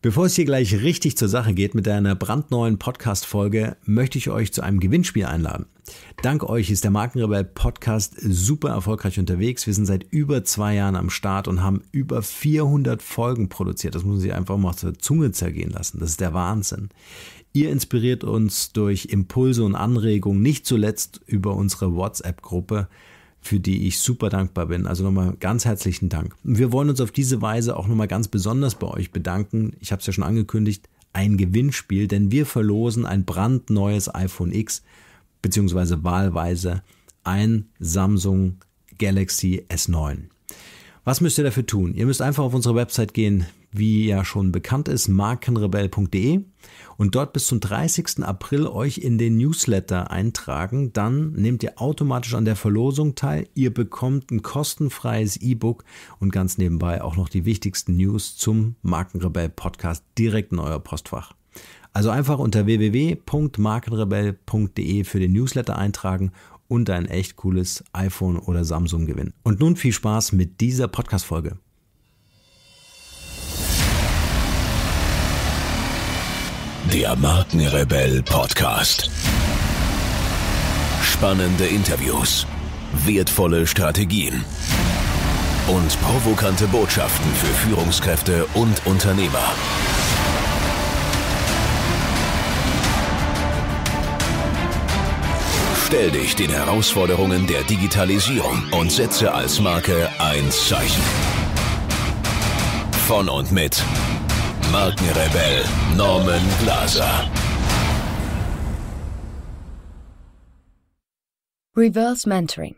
Bevor es hier gleich richtig zur Sache geht mit einer brandneuen Podcast-Folge, möchte ich euch zu einem Gewinnspiel einladen. Dank euch ist der Markenrebell-Podcast super erfolgreich unterwegs. Wir sind seit über 2 Jahren am Start und haben über 400 Folgen produziert. Das muss man sich einfach mal auf der Zunge zergehen lassen. Das ist der Wahnsinn. Ihr inspiriert uns durch Impulse und Anregungen, nicht zuletzt über unsere WhatsApp-Gruppe, für die ich super dankbar bin. Also nochmal ganz herzlichen Dank. Wir wollen uns auf diese Weise auch nochmal ganz besonders bei euch bedanken. Ich habe es ja schon angekündigt, ein Gewinnspiel, denn wir verlosen ein brandneues iPhone X beziehungsweise wahlweise ein Samsung Galaxy S9. Was müsst ihr dafür tun? Ihr müsst einfach auf unsere Website gehen, wie ja schon bekannt ist, markenrebell.de, und dort bis zum 30. April euch in den Newsletter eintragen. Dann nehmt ihr automatisch an der Verlosung teil. Ihr bekommt ein kostenfreies E-Book und ganz nebenbei auch noch die wichtigsten News zum Markenrebell-Podcast direkt in euer Postfach. Also einfach unter www.markenrebell.de für den Newsletter eintragen und ein echt cooles iPhone oder Samsung gewinnen. Und nun viel Spaß mit dieser Podcast-Folge. Der Markenrebell Podcast. Spannende Interviews, wertvolle Strategien und provokante Botschaften für Führungskräfte und Unternehmer. Stell dich den Herausforderungen der Digitalisierung und setze als Marke ein Zeichen. Von und mit Markenrebell Norman Glaser. Reverse Mentoring.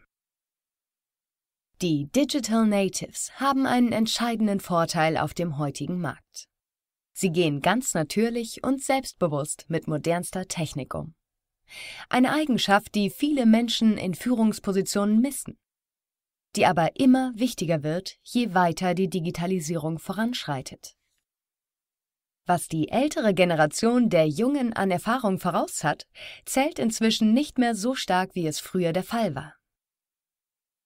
Die Digital Natives haben einen entscheidenden Vorteil auf dem heutigen Markt. Sie gehen ganz natürlich und selbstbewusst mit modernster Technik um. Eine Eigenschaft, die viele Menschen in Führungspositionen missen, die aber immer wichtiger wird, je weiter die Digitalisierung voranschreitet. Was die ältere Generation der Jungen an Erfahrung voraus hat, zählt inzwischen nicht mehr so stark, wie es früher der Fall war.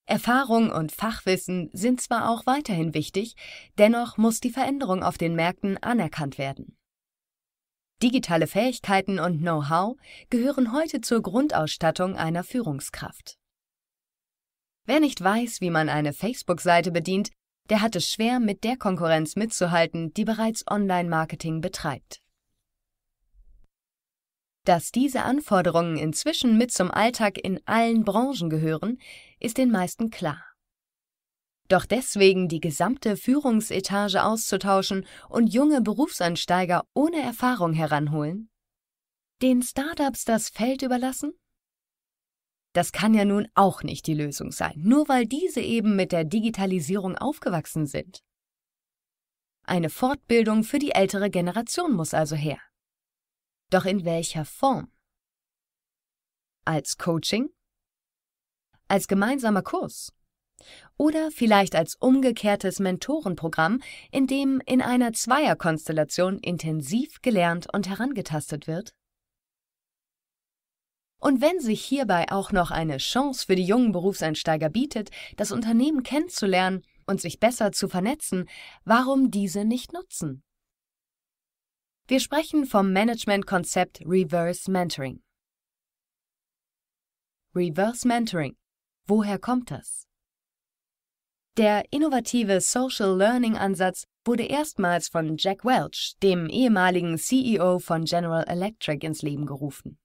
Erfahrung und Fachwissen sind zwar auch weiterhin wichtig, dennoch muss die Veränderung auf den Märkten anerkannt werden. Digitale Fähigkeiten und Know-how gehören heute zur Grundausstattung einer Führungskraft. Wer nicht weiß, wie man eine Facebook-Seite bedient, der hat es schwer, mit der Konkurrenz mitzuhalten, die bereits Online-Marketing betreibt. Dass diese Anforderungen inzwischen mit zum Alltag in allen Branchen gehören, ist den meisten klar. Doch deswegen die gesamte Führungsetage auszutauschen und junge Berufsansteiger ohne Erfahrung heranholen? Den Start-Ups das Feld überlassen? Das kann ja nun auch nicht die Lösung sein, nur weil diese eben mit der Digitalisierung aufgewachsen sind. Eine Fortbildung für die ältere Generation muss also her. Doch in welcher Form? Als Coaching? Als gemeinsamer Kurs? Oder vielleicht als umgekehrtes Mentorenprogramm, in dem in einer Zweierkonstellation intensiv gelernt und herangetastet wird? Und wenn sich hierbei auch noch eine Chance für die jungen Berufseinsteiger bietet, das Unternehmen kennenzulernen und sich besser zu vernetzen, warum diese nicht nutzen? Wir sprechen vom Managementkonzept Reverse Mentoring. Reverse Mentoring. Woher kommt das? Der innovative Social Learning Ansatz wurde erstmals von Jack Welch, dem ehemaligen CEO von General Electric, ins Leben gerufen.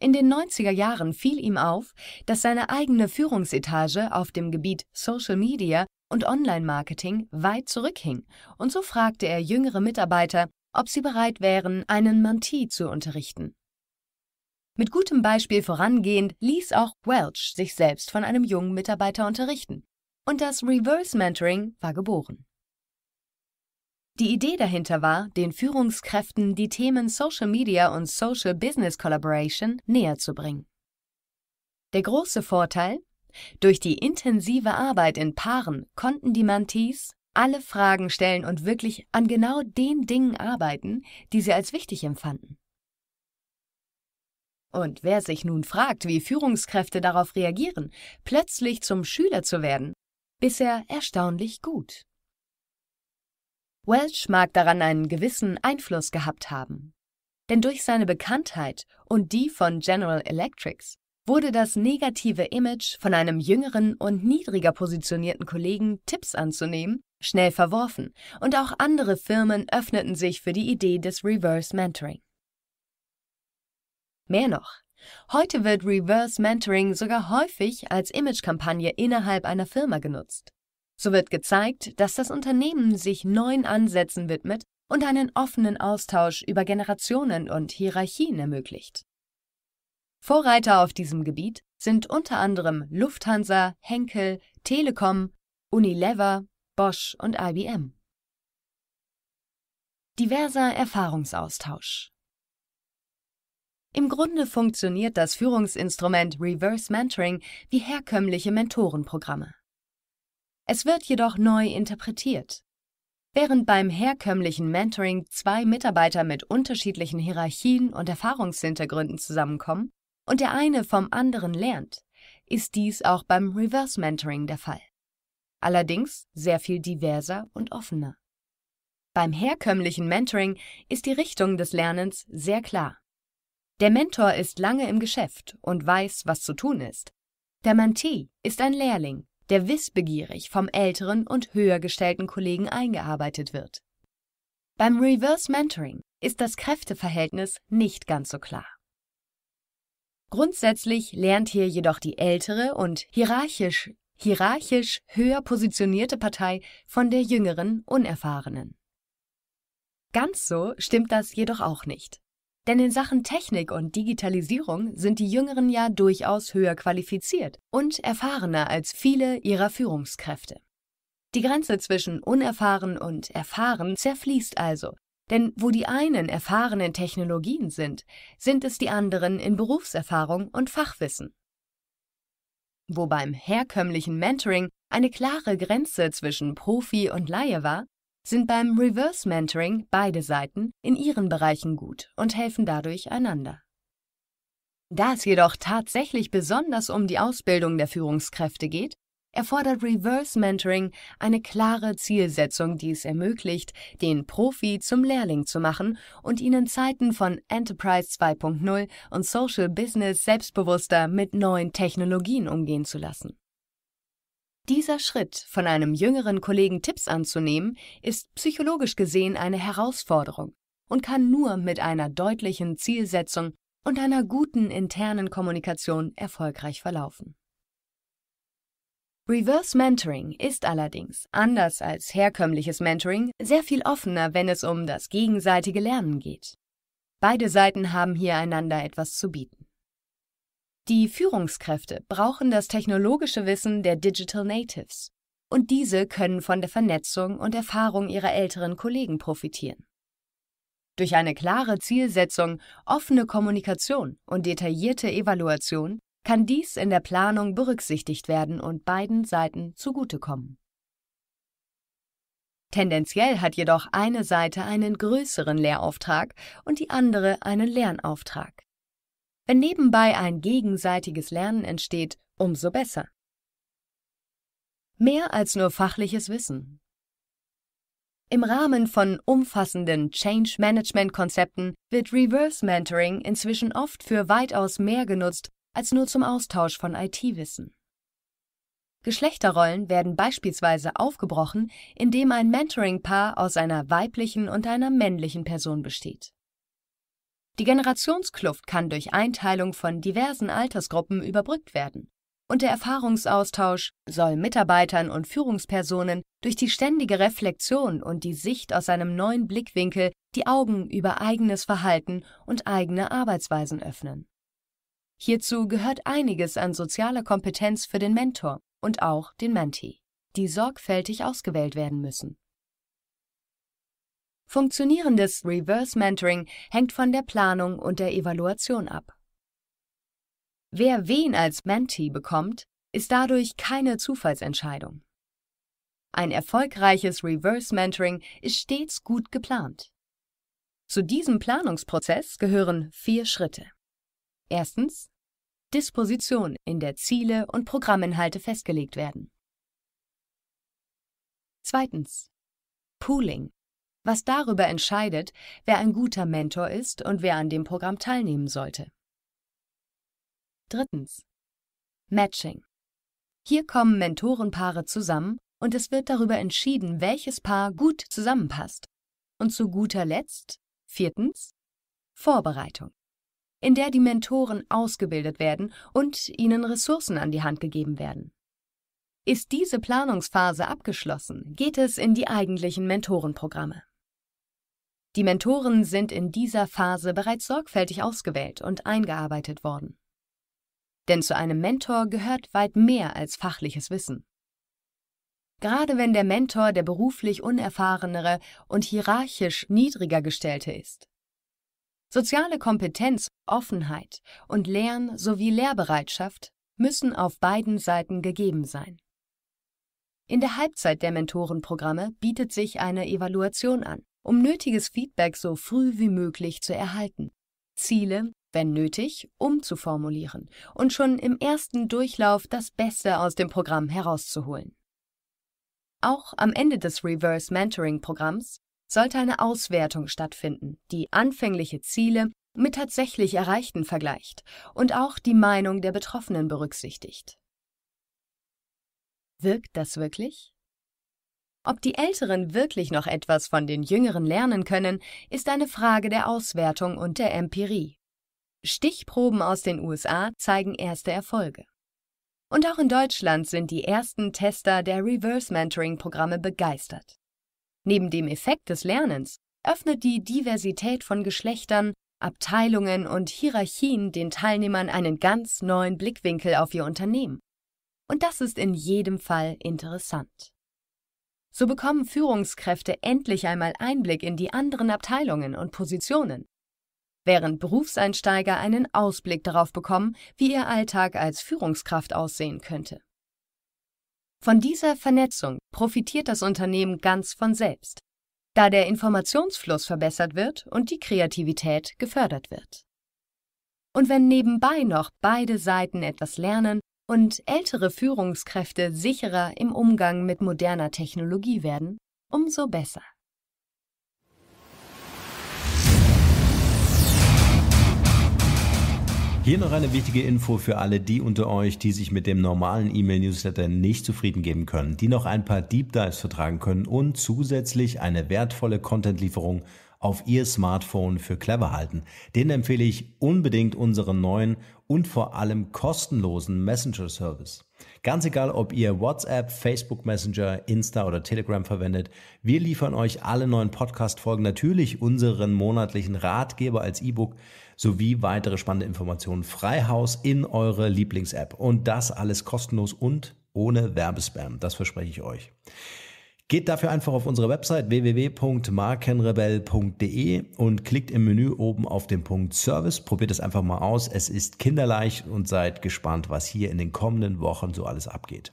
In den 90er Jahren fiel ihm auf, dass seine eigene Führungsetage auf dem Gebiet Social Media und Online Marketing weit zurückhing, und so fragte er jüngere Mitarbeiter, ob sie bereit wären, einen Mentee zu unterrichten. Mit gutem Beispiel vorangehend ließ auch Welch sich selbst von einem jungen Mitarbeiter unterrichten. Und das Reverse Mentoring war geboren. Die Idee dahinter war, den Führungskräften die Themen Social Media und Social Business Collaboration näher zu bringen. Der große Vorteil: Durch die intensive Arbeit in Paaren konnten die Mentees alle Fragen stellen und wirklich an genau den Dingen arbeiten, die sie als wichtig empfanden. Und wer sich nun fragt, wie Führungskräfte darauf reagieren, plötzlich zum Schüler zu werden, bisher erstaunlich gut. Welch mag daran einen gewissen Einfluss gehabt haben. Denn durch seine Bekanntheit und die von General Electric wurde das negative Image, von einem jüngeren und niedriger positionierten Kollegen Tipps anzunehmen, schnell verworfen, und auch andere Firmen öffneten sich für die Idee des Reverse Mentoring. Mehr noch, heute wird Reverse Mentoring sogar häufig als Imagekampagne innerhalb einer Firma genutzt. So wird gezeigt, dass das Unternehmen sich neuen Ansätzen widmet und einen offenen Austausch über Generationen und Hierarchien ermöglicht. Vorreiter auf diesem Gebiet sind unter anderem Lufthansa, Henkel, Telekom, Unilever, Bosch und IBM. Diverser Erfahrungsaustausch. Im Grunde funktioniert das Führungsinstrument Reverse Mentoring wie herkömmliche Mentorenprogramme. Es wird jedoch neu interpretiert. Während beim herkömmlichen Mentoring zwei Mitarbeiter mit unterschiedlichen Hierarchien und Erfahrungshintergründen zusammenkommen und der eine vom anderen lernt, ist dies auch beim Reverse Mentoring der Fall. Allerdings sehr viel diverser und offener. Beim herkömmlichen Mentoring ist die Richtung des Lernens sehr klar. Der Mentor ist lange im Geschäft und weiß, was zu tun ist. Der Mentee ist ein Lehrling, der wissbegierig vom älteren und höher gestellten Kollegen eingearbeitet wird. Beim Reverse Mentoring ist das Kräfteverhältnis nicht ganz so klar. Grundsätzlich lernt hier jedoch die ältere und hierarchisch höher positionierte Partei von der jüngeren, unerfahrenen. Ganz so stimmt das jedoch auch nicht. Denn in Sachen Technik und Digitalisierung sind die Jüngeren ja durchaus höher qualifiziert und erfahrener als viele ihrer Führungskräfte. Die Grenze zwischen unerfahren und erfahren zerfließt also, denn wo die einen erfahren in Technologien sind, sind es die anderen in Berufserfahrung und Fachwissen. Wo beim herkömmlichen Mentoring eine klare Grenze zwischen Profi und Laie war, sind beim Reverse Mentoring beide Seiten in ihren Bereichen gut und helfen dadurch einander. Da es jedoch tatsächlich besonders um die Ausbildung der Führungskräfte geht, erfordert Reverse Mentoring eine klare Zielsetzung, die es ermöglicht, den Profi zum Lehrling zu machen und ihn in Zeiten von Enterprise 2.0 und Social Business selbstbewusster mit neuen Technologien umgehen zu lassen. Dieser Schritt, von einem jüngeren Kollegen Tipps anzunehmen, ist psychologisch gesehen eine Herausforderung und kann nur mit einer deutlichen Zielsetzung und einer guten internen Kommunikation erfolgreich verlaufen. Reverse Mentoring ist allerdings, anders als herkömmliches Mentoring, sehr viel offener, wenn es um das gegenseitige Lernen geht. Beide Seiten haben hier einander etwas zu bieten. Die Führungskräfte brauchen das technologische Wissen der Digital Natives und diese können von der Vernetzung und Erfahrung ihrer älteren Kollegen profitieren. Durch eine klare Zielsetzung, offene Kommunikation und detaillierte Evaluation kann dies in der Planung berücksichtigt werden und beiden Seiten zugutekommen. Tendenziell hat jedoch eine Seite einen größeren Lehrauftrag und die andere einen Lernauftrag. Wenn nebenbei ein gegenseitiges Lernen entsteht, umso besser. Mehr als nur fachliches Wissen. Im Rahmen von umfassenden Change-Management-Konzepten wird Reverse Mentoring inzwischen oft für weitaus mehr genutzt als nur zum Austausch von IT-Wissen. Geschlechterrollen werden beispielsweise aufgebrochen, indem ein Mentoring-Paar aus einer weiblichen und einer männlichen Person besteht. Die Generationskluft kann durch Einteilung von diversen Altersgruppen überbrückt werden und der Erfahrungsaustausch soll Mitarbeitern und Führungspersonen durch die ständige Reflexion und die Sicht aus einem neuen Blickwinkel die Augen über eigenes Verhalten und eigene Arbeitsweisen öffnen. Hierzu gehört einiges an sozialer Kompetenz für den Mentor und auch den Mentee, die sorgfältig ausgewählt werden müssen. Funktionierendes Reverse Mentoring hängt von der Planung und der Evaluation ab. Wer wen als Mentee bekommt, ist dadurch keine Zufallsentscheidung. Ein erfolgreiches Reverse Mentoring ist stets gut geplant. Zu diesem Planungsprozess gehören 4 Schritte. Erstens, Disposition, in der Ziele und Programminhalte festgelegt werden. Zweitens, Pooling, was darüber entscheidet, wer ein guter Mentor ist und wer an dem Programm teilnehmen sollte. 3. Matching. Hier kommen Mentorenpaare zusammen und es wird darüber entschieden, welches Paar gut zusammenpasst. Und zu guter Letzt, 4. Vorbereitung, in der die Mentoren ausgebildet werden und ihnen Ressourcen an die Hand gegeben werden. Ist diese Planungsphase abgeschlossen, geht es in die eigentlichen Mentorenprogramme. Die Mentoren sind in dieser Phase bereits sorgfältig ausgewählt und eingearbeitet worden. Denn zu einem Mentor gehört weit mehr als fachliches Wissen. Gerade wenn der Mentor der beruflich unerfahrenere und hierarchisch niedriger gestellte ist. Soziale Kompetenz, Offenheit und Lern- sowie Lehrbereitschaft müssen auf beiden Seiten gegeben sein. In der Halbzeit der Mentorenprogramme bietet sich eine Evaluation an, um nötiges Feedback so früh wie möglich zu erhalten, Ziele, wenn nötig, umzuformulieren und schon im ersten Durchlauf das Beste aus dem Programm herauszuholen. Auch am Ende des Reverse Mentoring Programms sollte eine Auswertung stattfinden, die anfängliche Ziele mit tatsächlich Erreichten vergleicht und auch die Meinung der Betroffenen berücksichtigt. Wirkt das wirklich? Ob die Älteren wirklich noch etwas von den Jüngeren lernen können, ist eine Frage der Auswertung und der Empirie. Stichproben aus den USA zeigen erste Erfolge. Und auch in Deutschland sind die ersten Tester der Reverse Mentoring Programme begeistert. Neben dem Effekt des Lernens öffnet die Diversität von Geschlechtern, Abteilungen und Hierarchien den Teilnehmern einen ganz neuen Blickwinkel auf ihr Unternehmen. Und das ist in jedem Fall interessant. So bekommen Führungskräfte endlich einmal Einblick in die anderen Abteilungen und Positionen, während Berufseinsteiger einen Ausblick darauf bekommen, wie ihr Alltag als Führungskraft aussehen könnte. Von dieser Vernetzung profitiert das Unternehmen ganz von selbst, da der Informationsfluss verbessert wird und die Kreativität gefördert wird. Und wenn nebenbei noch beide Seiten etwas lernen und ältere Führungskräfte sicherer im Umgang mit moderner Technologie werden, umso besser. Hier noch eine wichtige Info für alle die unter euch, die sich mit dem normalen E-Mail-Newsletter nicht zufrieden geben können, die noch ein paar Deep Dives vertragen können und zusätzlich eine wertvolle Content-Lieferung auf ihr Smartphone für clever halten. Den empfehle ich unbedingt unseren neuen und vor allem kostenlosen Messenger-Service. Ganz egal, ob ihr WhatsApp, Facebook Messenger, Insta oder Telegram verwendet, wir liefern euch alle neuen Podcast-Folgen, natürlich unseren monatlichen Ratgeber als E-Book sowie weitere spannende Informationen frei Haus in eure Lieblings-App. Und das alles kostenlos und ohne Werbespam, das verspreche ich euch. Geht dafür einfach auf unsere Website www.markenrebell.de und klickt im Menü oben auf den Punkt Service. Probiert es einfach mal aus. Es ist kinderleicht und seid gespannt, was hier in den kommenden Wochen so alles abgeht.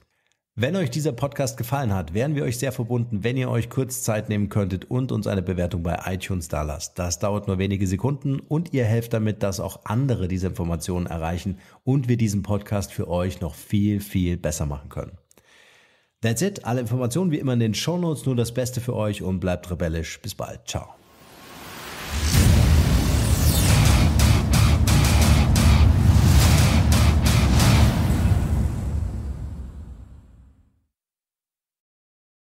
Wenn euch dieser Podcast gefallen hat, wären wir euch sehr verbunden, wenn ihr euch kurz Zeit nehmen könntet und uns eine Bewertung bei iTunes dalasst. Das dauert nur wenige Sekunden und ihr helft damit, dass auch andere diese Informationen erreichen und wir diesen Podcast für euch noch viel, viel besser machen können. That's it. Alle Informationen wie immer in den Shownotes. Nur das Beste für euch und bleibt rebellisch. Bis bald. Ciao.